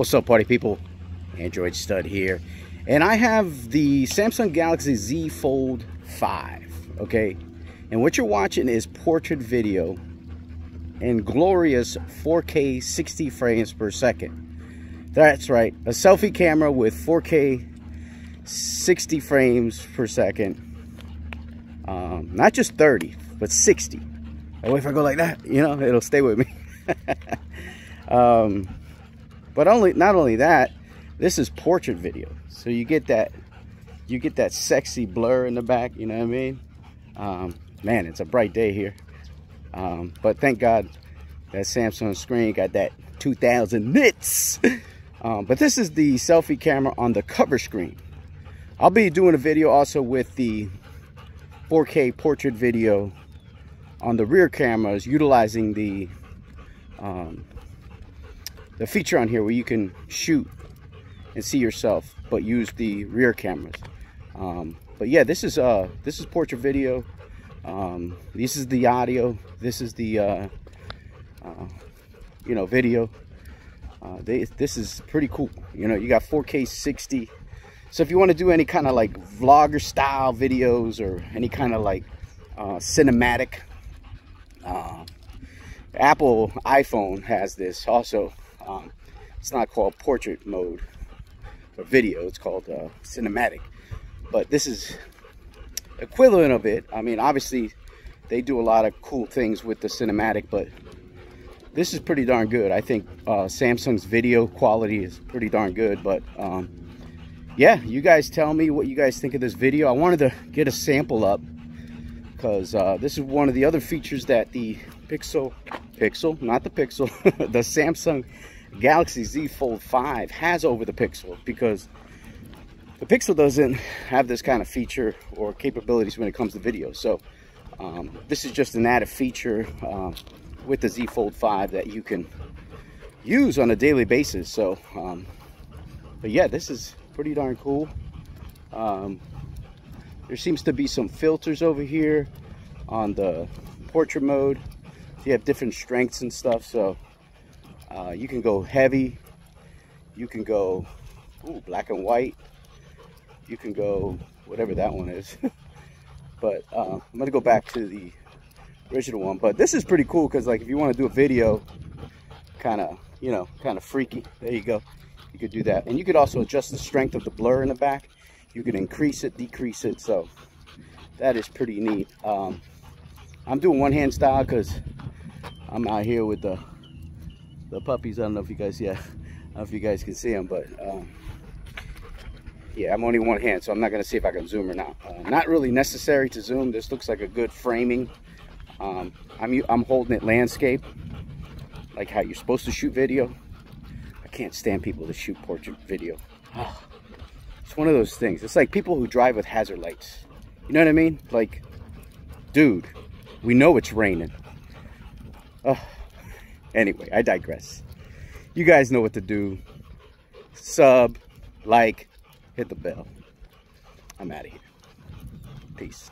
What's up, party people? Android Stud here, and I have the Samsung Galaxy Z Fold 5, okay? And what you're watching is portrait video in glorious 4K 60 frames per second. That's right, a selfie camera with 4K 60 frames per second. Not just 30, but 60. And if I go like that, you know, it'll stay with me. But not only that, this is portrait video, so you get that sexy blur in the back. You know what I mean? Man, it's a bright day here, but thank God that Samsung screen got that 2000 nits. But this is the selfie camera on the cover screen. I'll be doing a video also with the 4K portrait video on the rear cameras, utilizing the feature on here where you can shoot and see yourself, but use the rear cameras. But yeah, this is portrait video. This is the audio. This is the you know, video. This is pretty cool. You know, you got 4K 60. So if you want to do any kind of like vlogger style videos or any kind of like cinematic, Apple iPhone has this also. It's not called portrait mode or video, it's called cinematic, but this is equivalent of it. I mean, obviously they do a lot of cool things with the cinematic, but this is pretty darn good. I think Samsung's video quality is pretty darn good, but yeah, you guys tell me what you guys think of this video. I wanted to get a sample up because this is one of the other features that the the Samsung Galaxy Z Fold 5 has over the Pixel, because the Pixel doesn't have this kind of feature or capabilities when it comes to video. So this is just an added feature with the Z Fold 5 that you can use on a daily basis. So but yeah, this is pretty darn cool. There seems to be some filters over here on the portrait mode. You have different strengths and stuff, so you can go heavy, you can go black and white, you can go whatever that one is. But I'm gonna go back to the original one. But this is pretty cool because, like, if you want to do a video, kind of freaky, there you go, you could do that. And you could also adjust the strength of the blur in the back. You can increase it, decrease it, so that is pretty neat. I'm doing one hand style because I'm out here with the puppies. I don't know if you guys, yeah, I don't know if you guys can see them, but yeah, I'm only one hand, so I'm not gonna see if I can zoom or not. Not really necessary to zoom. This looks like a good framing. I'm holding it landscape, like how you're supposed to shoot video. I can't stand people that shoot portrait video. Oh, it's one of those things. It's like people who drive with hazard lights. You know what I mean? Like, dude, we know it's raining. Oh. Anyway, I digress. You guys know what to do. Sub, like, hit the bell. I'm out of here. Peace.